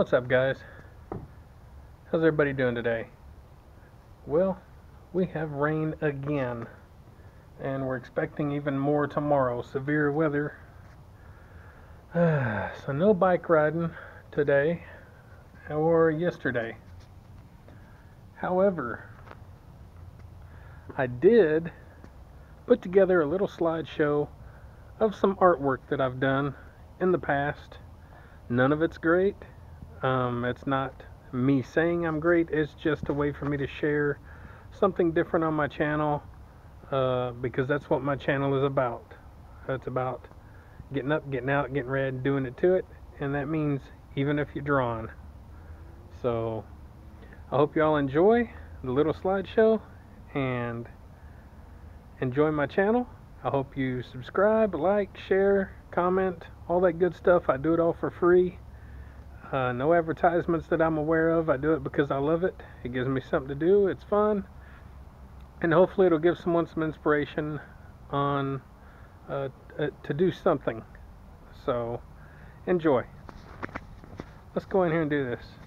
What's up, guys? How's everybody doing today? Well, we have rain again, and we're expecting even more tomorrow. Severe weather. So no bike riding today or yesterday. However, I did put together a little slideshow of some artwork that I've done in the past. None of it's great. It's not me saying I'm great. It's just a way for me to share something different on my channel, because that's what my channel is about. It's about getting up, getting out, getting read, doing it to it, and that means even if you're drawn. So I hope you all enjoy the little slideshow and enjoy my channel. I hope you subscribe, like, share, comment, all that good stuff. I do it all for free. No advertisements that I'm aware of. I do it because I love it. It gives me something to do. It's fun. And hopefully it'll give someone some inspiration on to do something. So, enjoy. Let's go in here and do this.